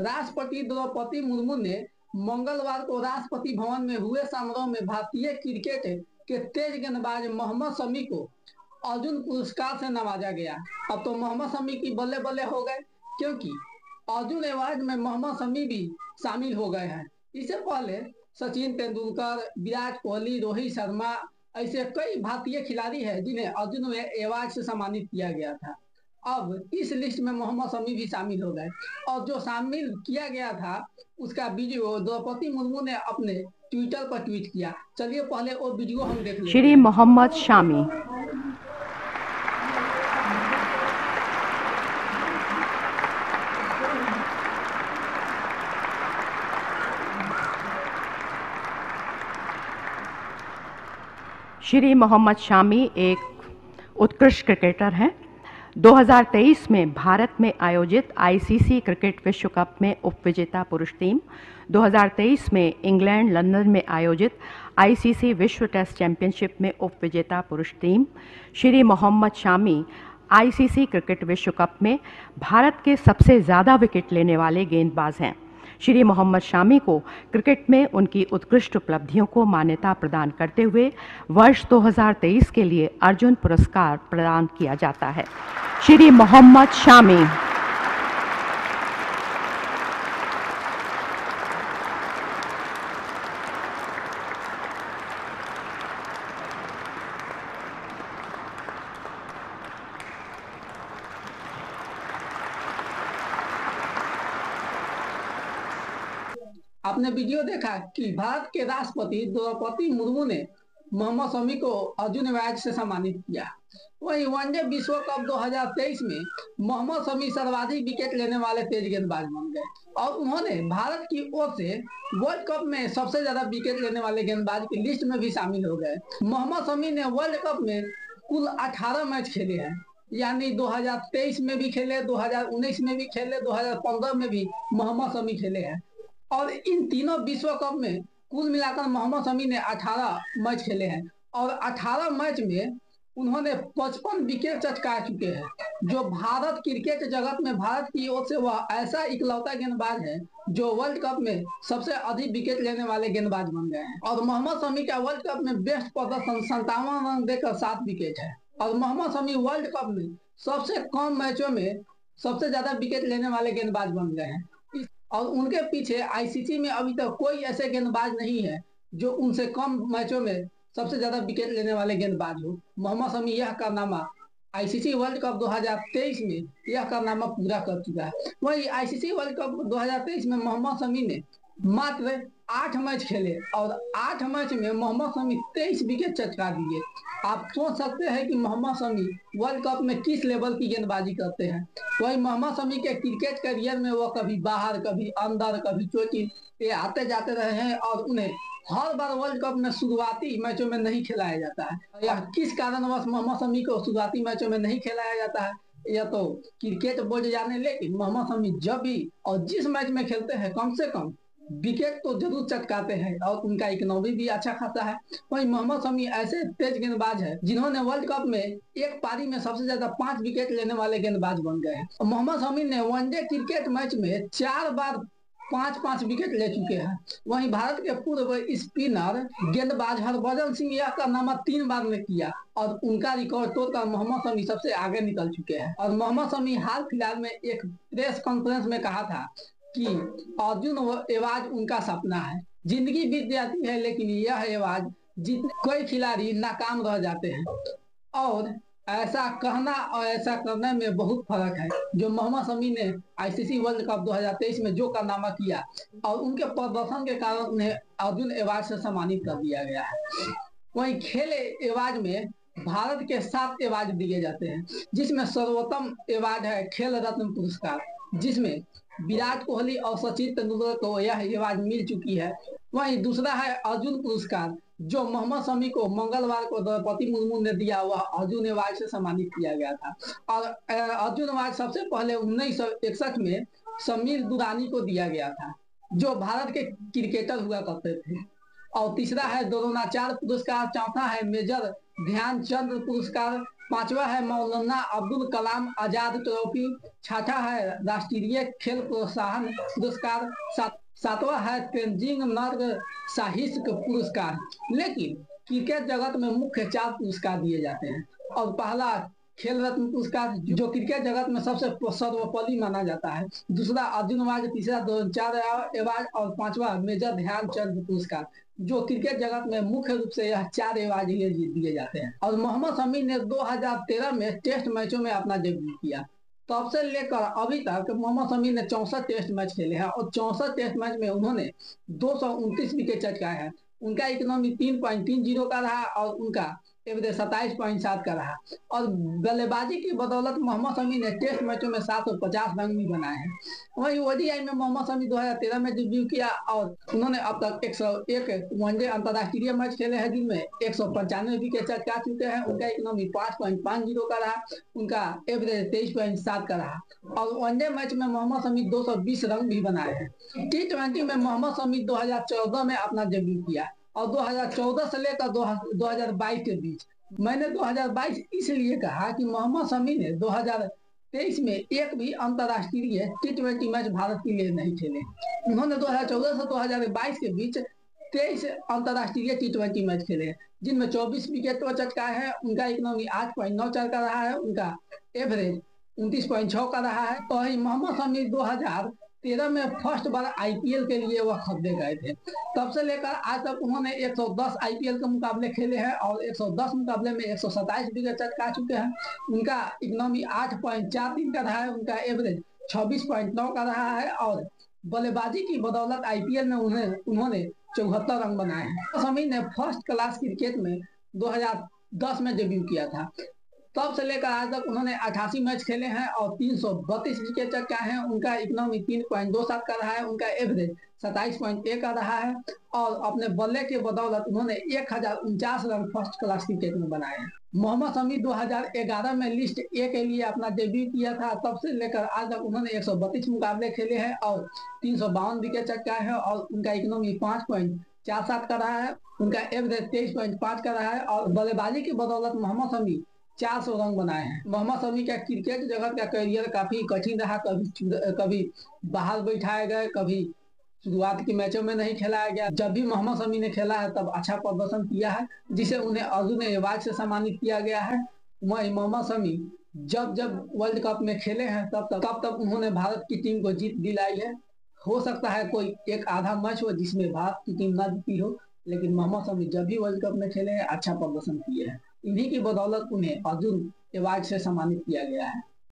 राष्ट्रपति द्रौपदी मुर्मू ने मंगलवार को राष्ट्रपति भवन में हुए समारोह में भारतीय क्रिकेट के तेज गेंदबाज मोहम्मद शमी को अर्जुन पुरस्कार से नवाजा गया। अब तो मोहम्मद शमी की बल्ले बल्ले हो गए, क्योंकि अर्जुन अवार्ड में मोहम्मद शमी भी शामिल हो गए हैं। इससे पहले सचिन तेंदुलकर, विराट कोहली, रोहित शर्मा ऐसे कई भारतीय खिलाड़ी हैं जिन्हें अर्जुन अवार्ड से सम्मानित किया गया था। अब इस लिस्ट में मोहम्मद शमी भी शामिल हो गए और जो शामिल किया गया था उसका वीडियो द्रौपदी मुर्मू ने अपने ट्विटर पर ट्वीट किया। चलिए पहले वो वीडियो हम देख लें। श्री मोहम्मद शमी, श्री मोहम्मद शमी एक उत्कृष्ट क्रिकेटर हैं। 2023 में भारत में आयोजित ICC क्रिकेट विश्व कप में उपविजेता पुरुष टीम, 2023 में इंग्लैंड लंदन में आयोजित ICC विश्व टेस्ट चैंपियनशिप में उपविजेता पुरुष team. Shri Mohammad Shami ICC cricket विश्व कप में भारत के सबसे ज़्यादा विकेट लेने वाले गेंदबाज हैं। श्री मोहम्मद शमी को क्रिकेट में उनकी उत्कृष्ट उपलब्धियों को मान्यता प्रदान करते हुए वर्ष 2023 के लिए अर्जुन पुरस्कार प्रदान किया जाता है। श्री मोहम्मद शमी। आपने वीडियो देखा कि भारत के राष्ट्रपति द्रौपदी मुर्मू ने मोहम्मद शमी को अर्जुन अवार्ड से सम्मानित किया। वहीं वनडे विश्व कप 2023 में मोहम्मद शमी सर्वाधिक विकेट लेने वाले तेज गेंदबाज बन गए और उन्होंने भारत की ओर से वर्ल्ड कप में सबसे ज्यादा विकेट लेने वाले गेंदबाज की लिस्ट में भी शामिल हो गए। मोहम्मद शमी ने वर्ल्ड कप में कुल 18 मैच खेले हैं, यानी 2023 में भी खेले, 2019 में भी खेले, 2015 में भी मोहम्मद शमी खेले हैं और इन तीनों विश्व कप में कुल मिलाकर मोहम्मद शमी ने 18 मैच खेले हैं और 18 मैच में उन्होंने 55 विकेट चटका चुके हैं, जो भारत क्रिकेट जगत में भारत की ओर से वह ऐसा इकलौता गेंदबाज है जो वर्ल्ड कप में सबसे अधिक विकेट लेने वाले गेंदबाज बन गए हैं। और मोहम्मद शमी का वर्ल्ड कप में बेस्ट प्रदर्शन 57 रन देकर 7 विकेट है और मोहम्मद शमी वर्ल्ड कप में सबसे कम मैचों में सबसे ज्यादा विकेट लेने वाले गेंदबाज बन गए हैं और उनके पीछे ICC में अभी तक कोई ऐसे गेंदबाज नहीं है जो उनसे कम मैचों में सबसे ज्यादा विकेट लेने वाले गेंदबाज हो। मोहम्मद शमी यह कारनामा ICC वर्ल्ड कप 2023 में यह कारनामा पूरा कर चुका है। वही ICC वर्ल्ड कप 2023 में मोहम्मद शमी ने मात्र 8 मैच खेले और 8 मैच में मोहम्मद शमी 23 विकेट चटका दिए। आप सोच सकते हैं कि मोहम्मद शमी वर्ल्ड कप में किस लेवल की गेंदबाजी करते हैं। वही मोहम्मद शमी के क्रिकेट करियर में वो कभी बाहर, कभी अंदर, कभी चोटिल, ये आते जाते रहे हैं और उन्हें हर बार वर्ल्ड कप में शुरुआती मैचों में नहीं खिलाया जाता है। या किस कारणवश मोहम्मद शमी को शुरुआती मैचों में नहीं खिलाया जाता है या तो क्रिकेट बोर्ड जाने, लेकिन मोहम्मद शमी जब भी और जिस मैच में खेलते हैं कम से कम विकेट तो जरूर चटकाते हैं और उनका इकोनॉमी भी अच्छा खासा है। वही मोहम्मद शमी ऐसे तेज गेंदबाज है जिन्होंने वर्ल्ड कप में एक पारी में सबसे ज्यादा 5 विकेट लेने वाले गेंदबाज बन गए हैं। मोहम्मद शमी ने वनडे क्रिकेट मैच में 4 बार 5-5 विकेट ले चुके हैं। वहीं भारत के पूर्व स्पिनर गेंदबाज हरभजन सिंह यह कारनामा 3 बार ने किया और उनका रिकॉर्ड तोड़कर मोहम्मद शमी सबसे आगे निकल चुके हैं। और मोहम्मद शमी हाल फिलहाल में एक प्रेस कॉन्फ्रेंस में कहा था कि अर्जुन अवार्ड उनका सपना है, जिंदगी बीत जाती है लेकिन यह अवार्ड जीतने कोई खिलाड़ी नाकाम रह जाते हैं। और ऐसा कहना और ऐसा करने में बहुत फर्क है। जो मोहम्मद शमी ने ICC वर्ल्ड कप 2023 में जो कारनामा किया और उनके प्रदर्शन के कारण उन्हें अर्जुन अवार्ड से सम्मानित कर दिया गया है। वहीं खेल अवार्ड में भारत के 7 अवार्ड दिए जाते हैं, जिसमें सर्वोत्तम अवार्ड है खेल रत्न पुरस्कार, जिसमें विराट कोहली और सचिन तेंदुलकर को यह अवार्ड मिल चुकी है। वहीं दूसरा है अर्जुन पुरस्कार, जो मोहम्मद शमी को मंगलवार को द्रौपदी मुर्मू ने दिया हुआ अर्जुन अवार्ड से सम्मानित किया गया था। और अर्जुन अवार्ड सबसे पहले 1961 में समीर दुरानी को दिया गया था, जो भारत के क्रिकेटर हुआ करते थे। और तीसरा है द्रोणाचार्य पुरस्कार, चौथा है मेजर ध्यानचंद पुरस्कार, पांचवा है मौलाना अब्दुल कलाम आजाद ट्रॉफी। छठा है राष्ट्रीय खेल प्रोत्साहन पुरस्कार। सातवां है तेनजिंग नोर्गे साहित्य पुरस्कार। लेकिन क्रिकेट जगत में मुख्य चार पुरस्कार दिए जाते हैं और पहला खेल रत्न पुरस्कार जो क्रिकेट जगत में सबसे सर्वोपरि माना जाता है, दूसरा अर्जुन अवार्ड, तीसरा द्रोणाचार्य अवार्ड और पांचवा मेजर ध्यानचंद पुरस्कार। जो क्रिकेट जगत में मुख्य रूप से यह चार अवार्ड दिए जाते हैं। और मोहम्मद शमी ने 2013 में टेस्ट मैचों में अपना डेब्यू किया। तब से लेकर अभी तक मोहम्मद शमी ने 64 टेस्ट मैच खेले हैं और 64 टेस्ट मैच में उन्होंने 229 विकेट चटकाए हैं। उनका इकोनॉमी 3.30 का रहा और उनका एवरेज 27.7 का रहा। और बल्लेबाजी की बदौलत मोहम्मद शमी ने टेस्ट मैचों में 750 रन भी बनाए हैं। वहीं ओडीआई में मोहम्मद शमी 2013 में डेब्यू किया और उन्होंने अब तक 101 वनडे अंतरराष्ट्रीय मैच खेले हैं जिनमें 195 विकेट चटका चुके हैं। उनका इकोनॉमी 5.50 का रहा, उनका एवरेज 23.7 का रहा। और वनडे मैच में मोहम्मद शमी 220 रन भी बनाए हैं। T20 में मोहम्मद शमी 2014 में अपना डेब्यू किया और 2014 से लेकर 2022 के बीच। मैंने 2022 इसलिए कहा कि मोहम्मद शमी ने 2023 में एक भी अंतरराष्ट्रीय T20 मैच भारत के लिए नहीं खेले। उन्होंने 2014 से 2022 के बीच 23 अंतरराष्ट्रीय T20 मैच खेले जिनमें 24 विकेट चटकाए हैं। उनका इकोनॉमी 8.94 का रहा है, उनका एवरेज 29.6 का रहा है। और मोहम्मद शमी 2013 में फर्स्ट बार IPL के लिए वह खरीदे गए थे। तब से लेकर आज तक उन्होंने 110 IPL के मुकाबले खेले हैं और 110 मुकाबले में 127 विकेट चटका चुके हैं। उनका इकोनॉमी 8.43 का रहा है, उनका एवरेज 26.9 का रहा है। और बल्लेबाजी की बदौलत IPL में उन्होंने 74 रन बनाए हैं। शमी ने फर्स्ट क्लास क्रिकेट में 2010 में डेब्यू किया था। तब से लेकर आज तक उन्होंने 88 मैच खेले हैं और 332 विकेट चटकाए हैं। उनका इकोनॉमी 3.27 का रहा है, उनका एवरेज 27.1 का रहा है। और अपने बल्ले के बदौलत उन्होंने 1049 रन फर्स्ट क्लास क्रिकेट में बनाए हैं। मोहम्मद शमी 2011 में लिस्ट ए के लिए अपना डेब्यू किया था। तब से लेकर आज तक उन्होंने 132 मुकाबले खेले हैं और 352 विकेट चटकाए हैं। और उनका इकोनॉमी 5.47 का रहा है, उनका एवरेज 23.5 का रहा है। और बल्लेबाजी की बदौलत मोहम्मद शमी 400 रन बनाए हैं। मोहम्मद शमी का क्रिकेट जगत का करियर काफी कठिन रहा। कभी बाहर बैठाए गए, कभी शुरुआत के मैचों में नहीं खेलाया गया। जब भी मोहम्मद शमी ने खेला है तब अच्छा प्रदर्शन किया है जिसे उन्हें अर्जुन अवार्ड से सम्मानित किया गया है। वही मोहम्मद शमी जब वर्ल्ड कप में खेले हैं तब उन्होंने भारत की टीम को जीत दिलाई है। हो सकता है कोई एक आधा मैच हो जिसमें भारत की टीम न जीती हो, लेकिन मोहम्मद शमी जब भी वर्ल्ड कप में खेले हैं अच्छा प्रदर्शन किए हैं। इन्हीं की बदौलत उन्हें अर्जुन अवार्ड से सम्मानित किया गया है।